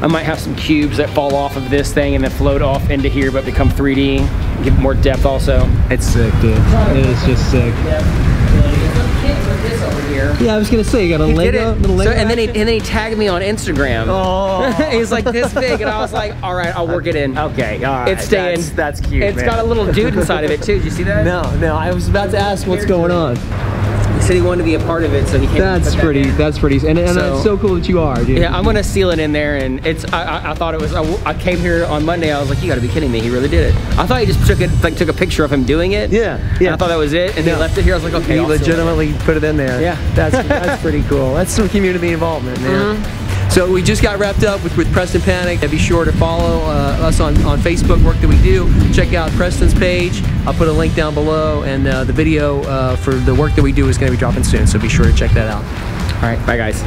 I might have some cubes that fall off of this thing and then float off into here but become 3D, give it more depth also. It's sick, dude. It is just sick. Yeah. Yeah, I was gonna say, you got a Lego, little Lego. So, and then he tagged me on Instagram. Oh, he's like this big, and I was like, all right, I'll work it in. Okay, all right. It's staying. That's cute. It's got a little dude inside of it too. Did you see that? No. I was about to ask what's going on. He said he wanted to be a part of it, so he came. That's pretty. And so, it's so cool that you are, dude. Yeah, I'm gonna seal it in there, and it's. I thought it was. I came here on Monday. I was like, you gotta be kidding me. He really did it. I thought he just took a picture of him doing it. Yeah. I thought that was it, and he left it here. I was like, okay. He legitimately put it in there. Yeah. That's pretty cool. That's some community involvement, man. So we just got wrapped up with Preston Pannek. Be sure to follow us on Facebook, Work That We Do. Check out Preston's page. I'll put a link down below, and the video for the Work That We Do is going to be dropping soon, so be sure to check that out. All right, bye guys.